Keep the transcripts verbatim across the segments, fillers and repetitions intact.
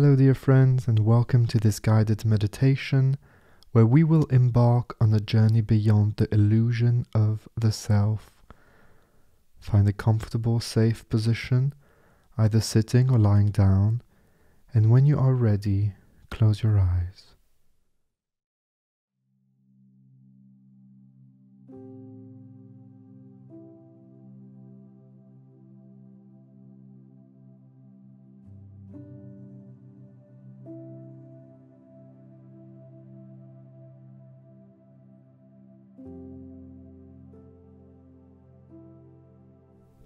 Hello dear friends, and welcome to this guided meditation where we will embark on a journey beyond the illusion of the self. Find a comfortable, safe position, either sitting or lying down, and when you are ready, close your eyes.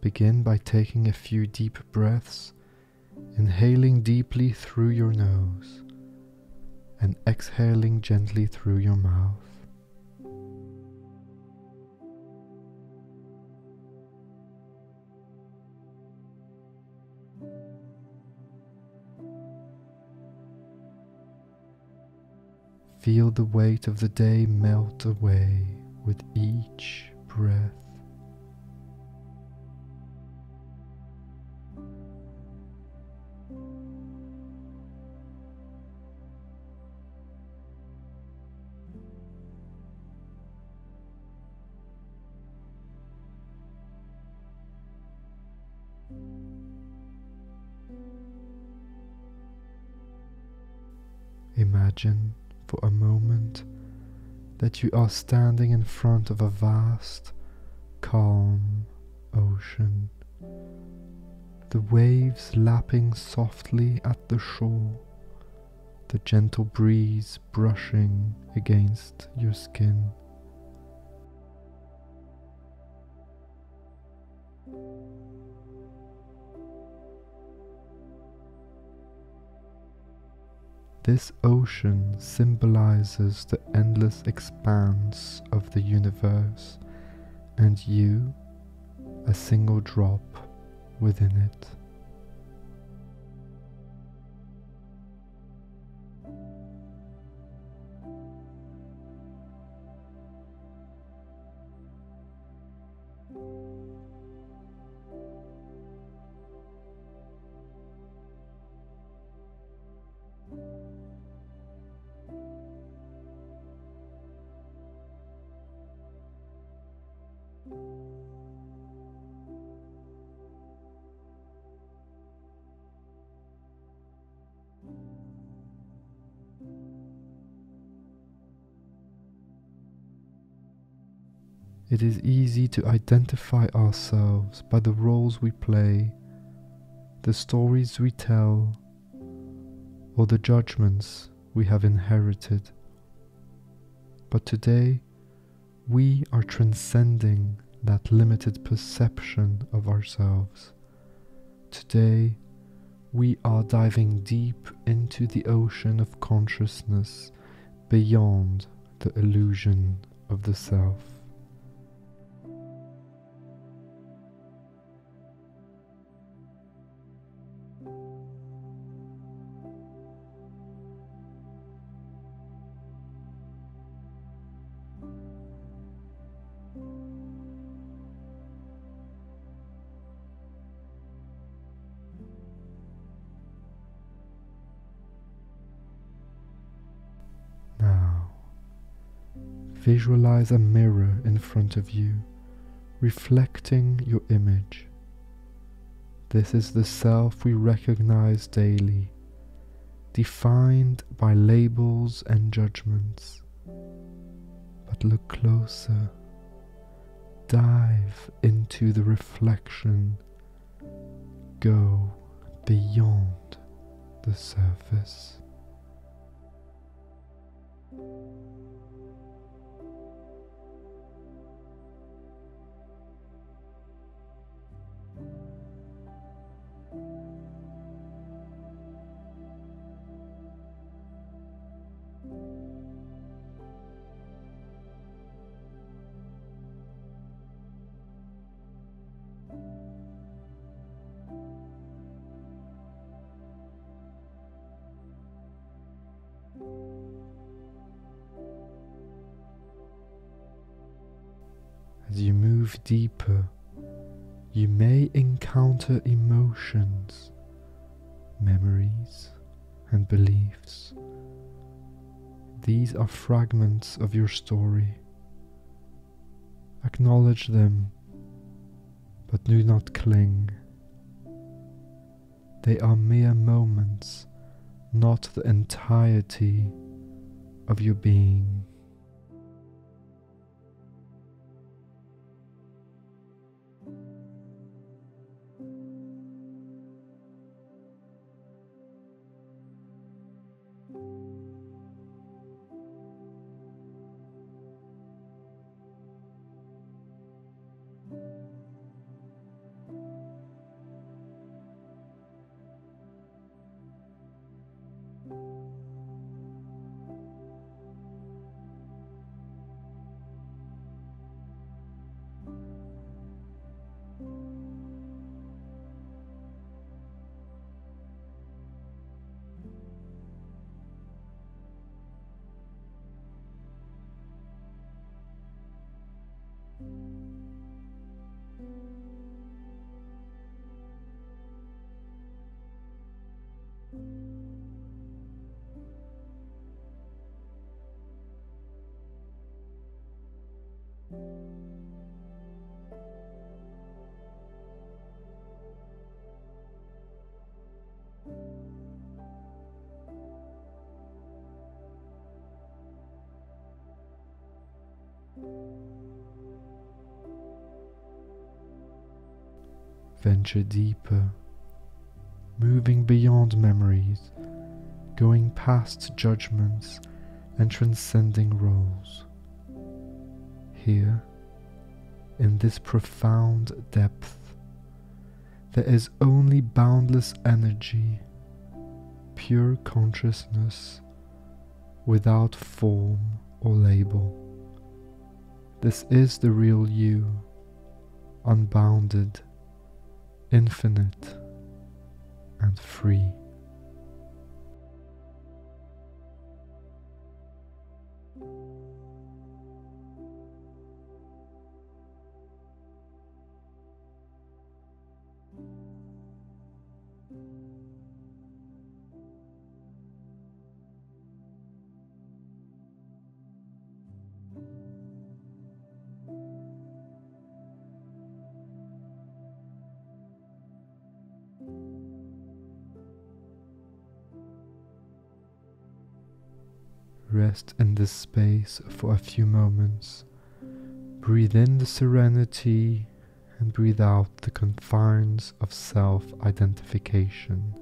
Begin by taking a few deep breaths, inhaling deeply through your nose and exhaling gently through your mouth. Feel the weight of the day melt away with each breath. Imagine for a moment that you are standing in front of a vast, calm ocean, the waves lapping softly at the shore, the gentle breeze brushing against your skin. This ocean symbolizes the endless expanse of the universe, and you, a single drop within it. It is easy to identify ourselves by the roles we play, the stories we tell, or the judgments we have inherited. But today, we are transcending that limited perception of ourselves. Today, we are diving deep into the ocean of consciousness beyond the illusion of the self. Visualize a mirror in front of you, reflecting your image. This is the self we recognize daily, defined by labels and judgments. But look closer. Dive into the reflection. Go beyond the surface. As you move deeper, you may encounter emotions, memories, and beliefs. These are fragments of your story. Acknowledge them, but do not cling. They are mere moments, not the entirety of your being. Venture deeper, moving beyond memories, going past judgments and transcending roles. Here, in this profound depth, there is only boundless energy, pure consciousness, without form or label. This is the real you, unbounded, infinite and free. Rest in this space for a few moments. Breathe in the serenity and breathe out the confines of self-identification.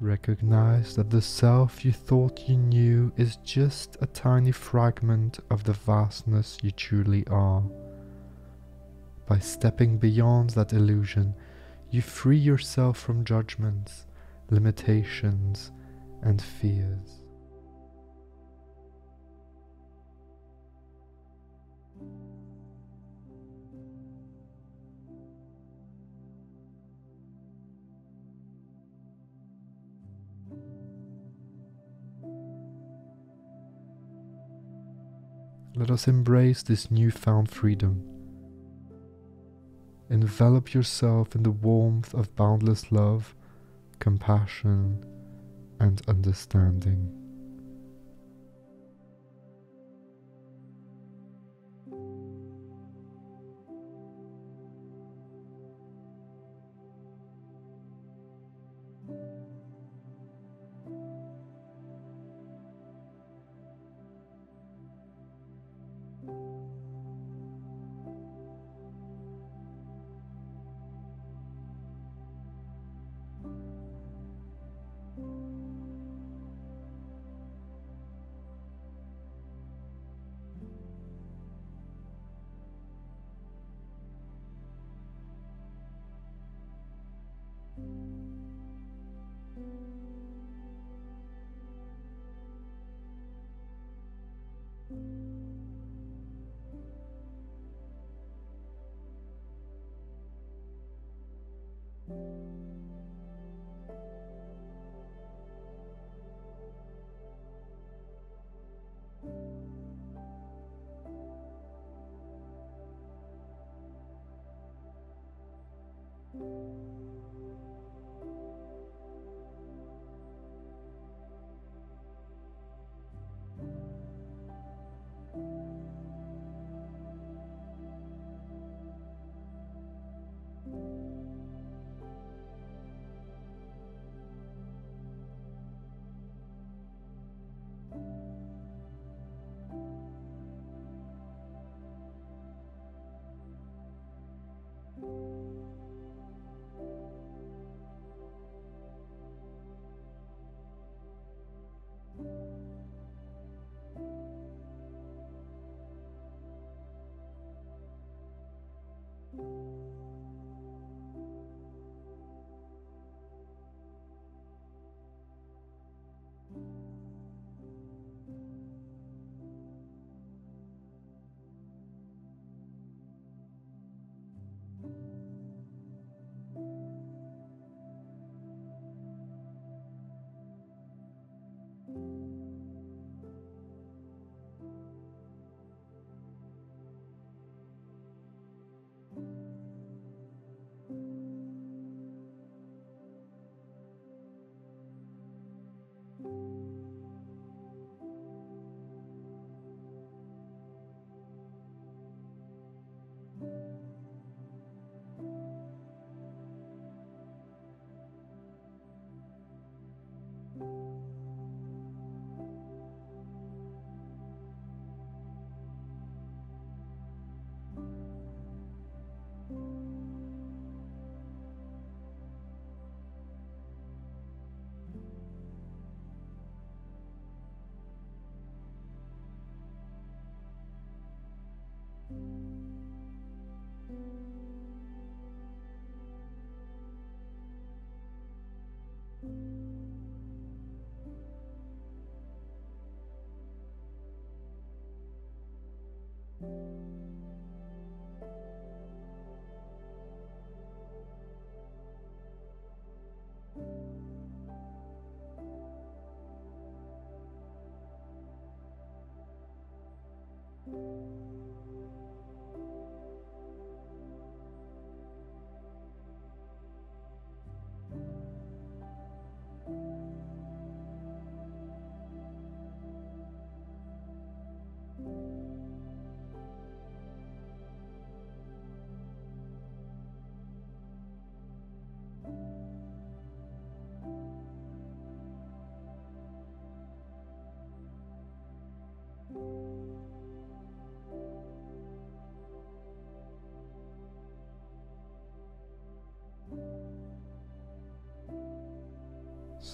Recognize that the self you thought you knew is just a tiny fragment of the vastness you truly are. By stepping beyond that illusion, you free yourself from judgments, limitations, and fears. Let us embrace this newfound freedom. Envelop yourself in the warmth of boundless love, compassion, and understanding.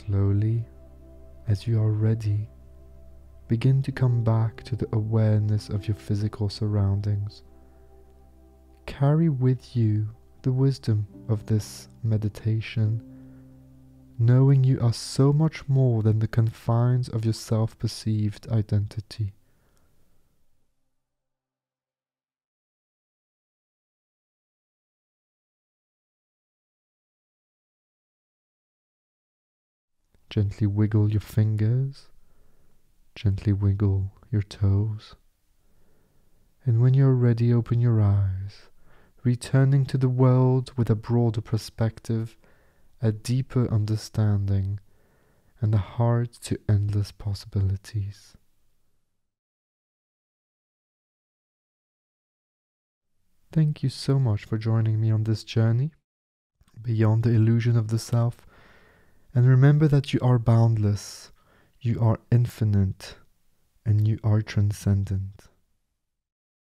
Slowly, as you are ready, begin to come back to the awareness of your physical surroundings. Carry with you the wisdom of this meditation, knowing you are so much more than the confines of your self-perceived identity. Gently wiggle your fingers, gently wiggle your toes. And when you're ready, open your eyes, returning to the world with a broader perspective, a deeper understanding, and a heart to endless possibilities. Thank you so much for joining me on this journey beyond the illusion of the self. And remember that you are boundless, you are infinite, and you are transcendent.